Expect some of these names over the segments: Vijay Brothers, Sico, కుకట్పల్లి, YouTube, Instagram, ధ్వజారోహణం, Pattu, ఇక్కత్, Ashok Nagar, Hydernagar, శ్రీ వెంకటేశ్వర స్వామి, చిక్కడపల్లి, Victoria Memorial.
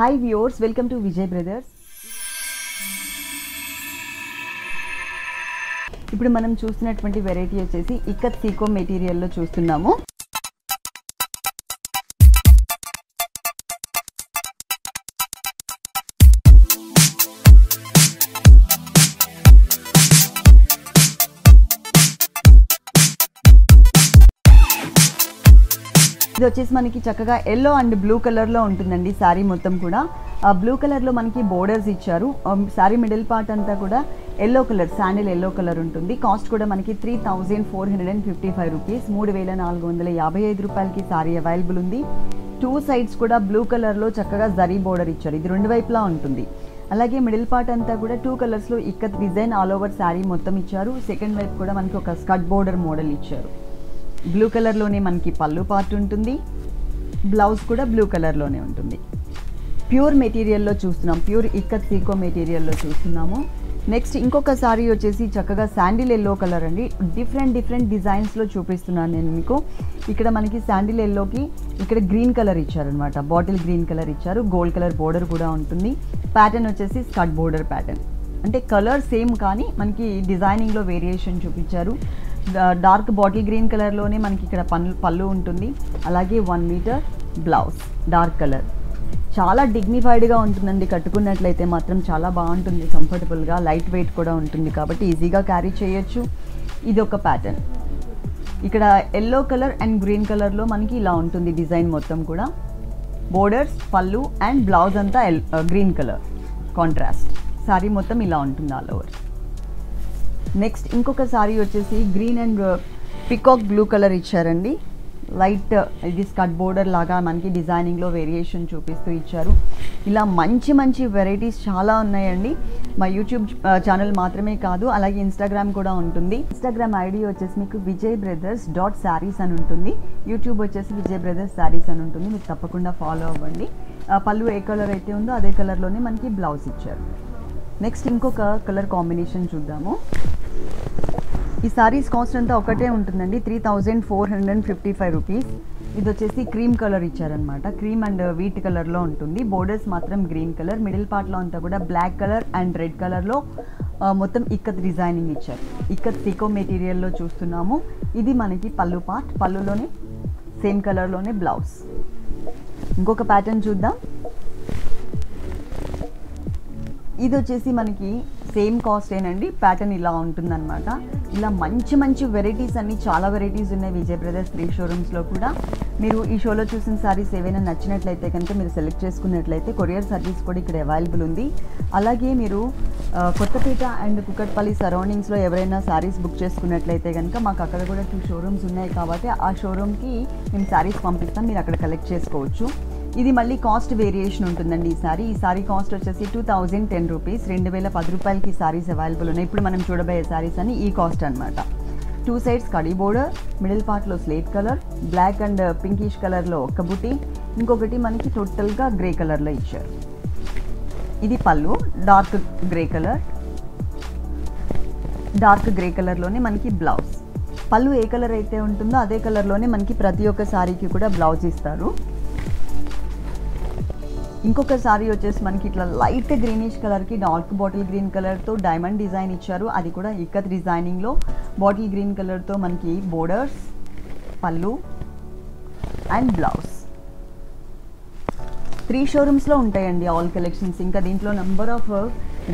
Hi viewers, welcome to Vijay Brothers. ఇప్పుడు మనం చూస్తున్నటువంటి వెరైటీ వచ్చేసి ఇక్కత్ సీకో మెటీరియల్ లో చూస్తున్నాము. इधर मन की चक्कगा येलो अंड ब्लू कलर लो उंटुंदी सारी मोत्तम कूडा ब्लू कलर लो मन की बॉर्डर्स इच्चारू सारी मिडिल पार्ट अंता कूडा yellow colour sandal yellow colour उंटुंदी कास्ट कूडा मन की 3455 रूपीस 3455 रूपायलकी सारी अवैलबल उंदी. टू साइड्स कूडा ब्लू कलर लो चक्कगा जरी बॉर्डर इच्चारू इदि रेंडु वैपुला उंटुंदी. అలాగే మిడిల్ పార్ట్ అంతా కూడా టూ కలర్స్ లో ఇక్కత్ design all over sari మొత్తం ఇచ్చారు. సెకండ్ వైపు కూడా మనకి ఒక స్కర్ట్ బోర్డర్ మోడల్ ఇచ్చారు. బ్లూ కలర్ లోనే మనకి పల్లు పార్ట్ ఉంటుంది. బ్లౌజ్ కూడా బ్లూ కలర్ లోనే ఉంటుంది. ప్యూర్ మెటీరియల్ లో చూస్తున్నాం, ప్యూర్ ఇక్కత్ సీకో మెటీరియల్ లో చూస్తున్నాము. నెక్స్ట్ ఇంకొక సారీ వచ్చేసి చక్కగా శాండిల్ yellow కలర్ అండి. డిఫరెంట్ డిఫరెంట్ డిజైన్స్ లో చూపిస్తున్నాను నేను మీకు. ఇక్కడ మనకి శాండిల్ yellow కి ఇక్కడ గ్రీన్ కలర్ ఇచ్చారు అన్నమాట, బాటిల్ గ్రీన్ కలర్ ఇచ్చారు. గోల్డ్ కలర్ బోర్డర్ కూడా ఉంటుంది. ప్యాటర్న్ వచ్చేసి స్కర్ట్ బోర్డర్ ప్యాటర్న్, అంటే కలర్ సేమ్ కానీ మనకి డిజైనింగ్ లో వేరియేషన్ చూపించారు. डार्क बॉटल ग्रीन कलर लोने मनकी इक्कड़ पल्लू उंटुंदी. अलागे 1 मीटर ब्लाउज डार्क कलर चाला डिग्निफाइड गा उंटुंदी. कट्टुकुन्नट्लयिते मात्रम चाला बागुंटुंदी, कंफर्टबल गा लाइट वेट कूडा उंटुंदी काबट्टी ईजीगा कैरी चेयोच्चु. इदि ओक पैटर्न इक्कड़ yellow colour and green colour लो मनकी इला उंटुंदी डिजाइन मोत्तम कूडा. बॉर्डर्स पल्लू अंड ब्लाउज अंता ग्रीन कलर कांट्रास्ट सारी मोत्तम इला उंटुंदी ऑल ओवर. नेक्स्ट इंकोक सारी वच्चेसी green and peacock blue colour इच्चारंडी. लाइट इदी स्कर्ट बॉर्डर लागा मनकी डिजाइनिंग लो वेरिएशन चूपिस्तू इच्चारु. इला मंची मंची वेराइटीज चाला उन्नायंडी. मा यूट्यूब चैनल मात्रमे कादु अलागे इंस्टाग्राम कूडा उंटुंदी. इंस्टाग्राम आईडी वच्चेसी मीकु vijay brothers.sarees अनि उंटुंदी. यूट्यूब वच्चेसी vijay brothers sarees अनि उंटुंदी. मीरु तप्पकुंडा फॉलो अव्वंडी. पल्लू ए कलर अयिते उंदो अदे कलर लोने मनकी ब्लाउज इच्चारु. నెక్స్ట్ ఇంకొక కలర్ కాంబినేషన్ చూద్దాము. ఈ సారీస్ కాస్ట్ అంతా ఒకటే ఉంటుందండి, 3455 రూపీస్. ఇది వచ్చేసి క్రీమ్ కలర్ ఇచ్చారన్నమాట, క్రీమ్ అండ్ వీట్ కలర్లో ఉంటుంది. బోర్డర్స్ మాత్రం గ్రీన్ కలర్, మిడిల్ పార్ట్లో అంతా కూడా బ్లాక్ కలర్ అండ్ రెడ్ కలర్లో మొత్తం ఇక్కత్ డిజైనింగ్ ఇచ్చారు. ఇక్కత్ సికో మెటీరియల్లో చూస్తున్నాము. ఇది మనకి పళ్ళు పార్ట్, పళ్ళులోనే సేమ్ కలర్లోనే బ్లౌజ్. ఇంకొక ప్యాటర్న్ చూద్దాం. ఇది వచ్చేసి మనకి సేమ్ కాస్ట్ ఏనండి. ప్యాటర్న్ ఇలా ఉంటుందన్నమాట. ఇలా మంచి మంచి వెరైటీస్ అన్ని చాలా వెరైటీస్ ఉన్నాయి విజయ్ బ్రదర్స్ 3 షోరూమ్స్లో కూడా. మీరు ఈ షోలో చూసిన సారీస్ ఏవైనా నచ్చినట్లయితే కనుక మీరు సెలెక్ట్ చేసుకున్నట్లయితే కొరియర్ సర్వీస్ కూడా ఇక్కడ అవైలబుల్ ఉంది. అలాగే మీరు కొత్తపేట అండ్ కుకట్పల్లి సరౌండింగ్స్లో ఎవరైనా సారీస్ బుక్ చేసుకున్నట్లయితే కనుక మాకు అక్కడ కూడా 2 షోరూమ్స్ ఉన్నాయి కాబట్టి ఆ షోరూమ్కి మేము సారీస్ పంపిస్తాం, మీరు అక్కడ కలెక్ట్ చేసుకోవచ్చు. ఇది మళ్ళీ కాస్ట్ వేరియేషన్ ఉంటుందండి. ఈ సారీ కాస్ట్ వచ్చేసి 2010 రూపీస్, 2010 రూపాయలకి ఈ సారీస్ అవైలబుల్ ఉన్నాయి. ఇప్పుడు మనం చూడబోయే సారీస్ అని ఈ కాస్ట్ అన్నమాట. టూ సైడ్స్ కడీ బోర్డర్, మిడిల్ పార్ట్లో slate colour, black and pinkish కలర్లో ఒక్క బుటీ, ఇంకొకటి మనకి టోటల్గా గ్రే కలర్లో ఇచ్చారు. ఇది పళ్ళు dark grey colour, dark grey కలర్లోనే మనకి బ్లౌజ్. పళ్ళు ఏ కలర్ అయితే ఉంటుందో అదే కలర్లోనే మనకి ప్రతి ఒక్క సారీకి కూడా బ్లౌజ్ ఇస్తారు. ఇంకొక సారీ వచ్చేసి మనకి ఇట్లా లైట్ గ్రీనిష్ కలర్కి డార్క్ బాటిల్ గ్రీన్ కలర్తో డైమండ్ డిజైన్ ఇచ్చారు. అది కూడా ఇక్కత్ డిజైనింగ్లో బాటిల్ గ్రీన్ కలర్తో మనకి బోర్డర్స్ పళ్ళు అండ్ బ్లౌజ్. 3 షోరూమ్స్లో ఉంటాయండి ఆల్ కలెక్షన్స్. ఇంకా దీంట్లో నెంబర్ ఆఫ్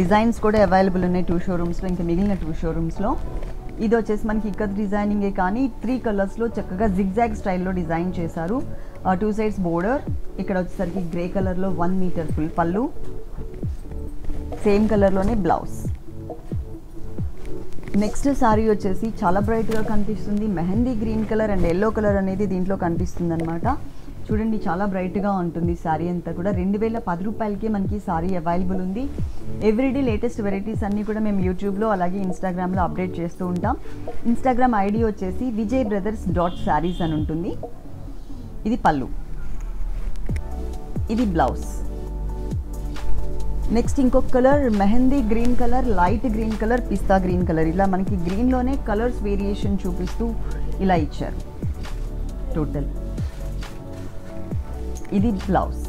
డిజైన్స్ కూడా అవైలబుల్ ఉన్నాయి 2 షోరూమ్స్లో, ఇంకా మిగిలిన 2 షోరూమ్స్లో. ఇది వచ్చేసి మనకి ఇక్కత్ డిజైనింగే కానీ 3 కలర్స్లో చక్కగా జిగ్జాగ్ స్టైల్లో డిజైన్ చేశారు. టూ సైడ్స్ బోర్డర్, ఇక్కడ వచ్చేసరికి గ్రే కలర్లో 1 మీటర్ ఫుల్ పళ్ళు, సేమ్ కలర్లోనే బ్లౌజ్. నెక్స్ట్ సారీ వచ్చేసి చాలా బ్రైట్గా కనిపిస్తుంది. Mehndi green colour and yellow colour అనేది దీంట్లో కనిపిస్తుంది అనమాట. చూడండి చాలా బ్రైట్గా ఉంటుంది సారీ అంతా కూడా. 2010 రూపాయలకే మనకి సారీ అవైలబుల్ ఉంది. ఎవ్రీడే లేటెస్ట్ వెరైటీస్ అన్నీ కూడా మేము యూట్యూబ్లో అలాగే ఇన్స్టాగ్రామ్లో అప్డేట్ చేస్తూ ఉంటాం. ఇన్స్టాగ్రామ్ ఐడి వచ్చేసి vijay brothers.sarees అని ఉంటుంది. ఇది పళ్ళు, ఇది బ్లౌజ్. నెక్స్ట్ ఇంకొక colour mehndi green colour, light green colour, pista green colour, ఇలా మనకి గ్రీన్లోనే కలర్స్ వేరియేషన్ చూపిస్తూ ఇలా ఇచ్చారు. టోటల్ ఇది బ్లౌజ్.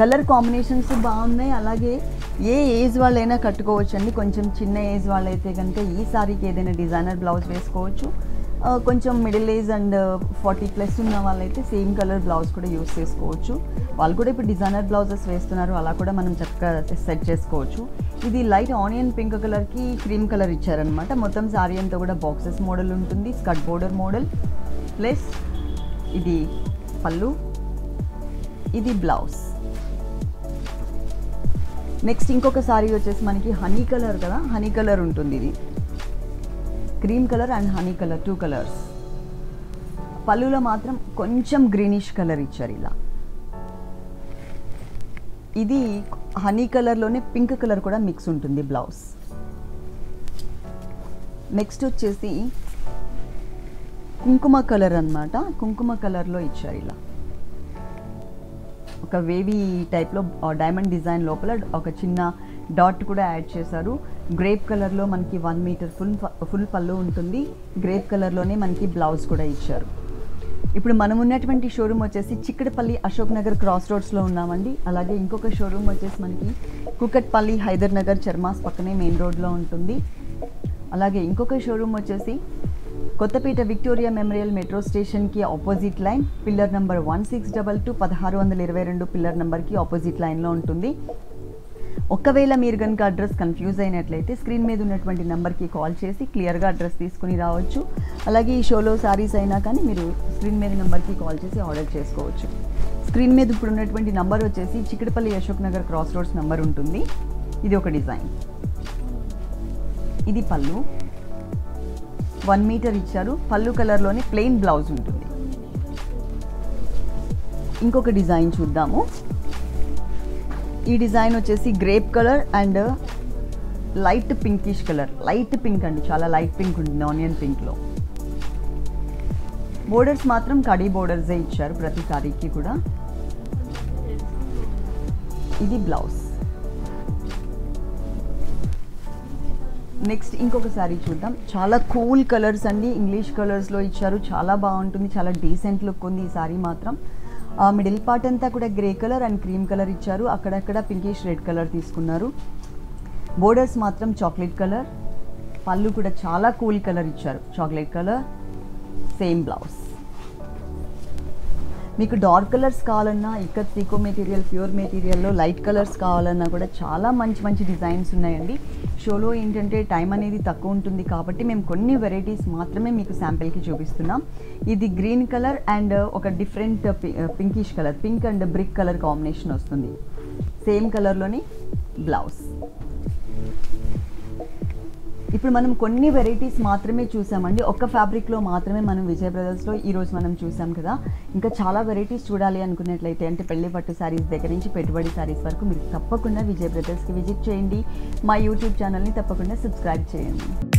కలర్ కాంబినేషన్స్ బాగున్నాయి అలాగే ఏ ఏజ్ వాళ్ళైనా కట్టుకోవొచ్చుండి కొంచెం చిన్న ఏజ్ వాళ్ళైతే గనుక ఈ సారీకి ఏదైనా డిజైనర్ బ్లౌజ్ వేసుకోవచ్చు కొంచెం మిడిల్ ఏజ్ అండ్ 40 ప్లస్ ఉన్న వాళ్ళైతే సేమ్ కలర్ బ్లౌజ్ కూడా యూస్ చేసుకోవచ్చు వాళ్ళు కూడా ఇప్పుడు డిజైనర్ బ్లౌజెస్ వేస్తున్నారు అలా కూడా మనం చక్కగా సెట్ చేసుకోవచ్చు ఇది లైట్ ఆనియన్ పింక్ కలర్ కి క్రీమ్ కలర్ ఇచ్చారు అన్నమాట మొత్తం సారీ అంతా కూడా బాక్సెస్ మోడల్ ఉంటుంది స్కర్ట్ బోర్డర్ మోడల్ ప్లస్ ఇది పల్లు ఇది బ్లౌజ్ నెక్స్ట్ ఇంకొక సారీ వచ్చేసి మనకి హనీ కలర్ కదా హనీ కలర్ ఉంటుంది ఇది cream colour and honey colour two colours पल्लूलो मात्रम कोंचम ग्रीनिश कलर इच्चारु इला इदी हनी कलर लोने पिंक कलर कूडा मिक्स उंटुंदी ब्लाउज नेक्स्ट वच्चेसी कुंकुम कलर अन्नमाट कुंकुम कलर लो इच्चारु इला ఒక వేవీ టైప్ లో డైమండ్ డిజైన్ లోపల ఒక చిన్న డాట్ కూడా యాడ్ చేశారు గ్రేప్ కలర్ లో మనకి 1 మీటర్ ఫుల్ పల్లు ఉంటుంది గ్రేప్ కలర్ లోనే మనకి బ్లౌజ్ కూడా ఇచ్చారు ఇప్పుడు మనం ఉన్నటువంటి షోరూమ్ వచ్చేసి చిక్కడపల్లి అశోక్ నగర్ క్రాస్ రోడ్స్ లో ఉన్నామండి అలాగే ఇంకొక షోరూమ్ వచ్చేసి మనకి కుకట్పల్లి హైదర్నగర్ చర్మాస్ పక్కనే మెయిన్ రోడ్ లో ఉంటుంది అలాగే ఇంకొక షోరూమ్ వచ్చేసి Kothapet Victoria Memorial metro station की opposite line pillar number 1622 1622 pillar number की आपोजिट लाइन लो उंटुंदी ఒకవేళ మీరు గనుక అడ్రస్ కన్ఫ్యూజ్ అయినట్లయితే స్క్రీన్ మీద ఉన్నటువంటి నంబర్ కి కాల్ చేసి క్లియర్ గా అడ్రస్ తీసుకొని రావచ్చు అలాగే ఈ షోలో సారీస్ అయినా కానీ మీరు స్క్రీన్ మీద నంబర్ కి కాల్ చేసి ఆర్డర్ చేసుకోవచ్చు స్క్రీన్ మీద ఇప్పుడు ఉన్నటువంటి నంబర్ వచ్చేసి చిక్కడపల్లి Ashok Nagar cross roads number ఉంటుంది ఇది ఒక డిజైన్ ఇది పల్లు 1 మీటర్ ఇచ్చారు పల్లు కలర్ లోనే ప్లెయిన్ బ్లౌజ్ ఉంటుంది ఇంకొక డిజైన్ చూద్దాము ఈ డిజైన్ వచ్చేసి grape colour and light pinkish colour light pink అండి చాలా లైట్ పింక్ ఉంది ఆనియన్ పింక్ లో బోర్డర్స్ మాత్రం కడి బోర్డర్స్ ఏ ఇచ్చారు ప్రతి సారీకి కూడా ఇది బ్లౌజ్ నెక్స్ట్ ఇంకొక సారీ చూద్దాం చాలా కూల్ కలర్స్ అండి ఇంగ్లీష్ కలర్స్ లో ఇచ్చారు చాలా బాగుంటుంది చాలా డీసెంట్ లుక్ ఉంది ఈ సారీ మాత్రం మిడిల్ పార్ట్ అంతా కూడా grey colour and cream colour ఇచ్చారు అక్కడక్కడ పింకిష్ రెడ్ కలర్ తీసుకున్నారు బోర్డర్స్ మాత్రం చాక్లెట్ కలర్ పళ్ళు కూడా చాలా కూల్ కలర్ ఇచ్చారు చాక్లెట్ కలర్ సేమ్ బ్లౌజ్ మీకు డార్క్ కలర్స్ కావాలన్నా ఇక్కత్ పీకో మెటీరియల్ ప్యూర్ మెటీరియల్లో లైట్ కలర్స్ కావాలన్నా కూడా చాలా మంచి మంచి డిజైన్స్ ఉన్నాయండి షోలో ఏంటంటే టైం అనేది తక్కువ ఉంటుంది కాబట్టి మేము కొన్ని వెరైటీస్ మాత్రమే మీకు శాంపిల్కి చూపిస్తున్నాం ఇది గ్రీన్ కలర్ అండ్ ఒక different pinkish colour pink and brick colour combination వస్తుంది సేమ్ కలర్లోని బ్లౌజ్ ఇప్పుడు మనం కొన్ని వెరైటీస్ మాత్రమే చూసామండి ఒక్క ఫ్యాబ్రిక్ లో మాత్రమే మనం విజయ్ బ్రదర్స్ లో ఈ రోజు మనం చూసాం కదా ఇంకా చాలా వెరైటీస్ చూడాలి అనుకున్నట్లయితే అంటే పెళ్లి పట్టు సారీస్ దగ్గర నుంచి పెట్టుబడి సారీస్ వరకు మీరు తప్పకుండా విజయ్ బ్రదర్స్ కి విజిట్ చేయండి మా YouTube ఛానల్ ని తప్పకుండా సబ్స్క్రైబ్ చేయండి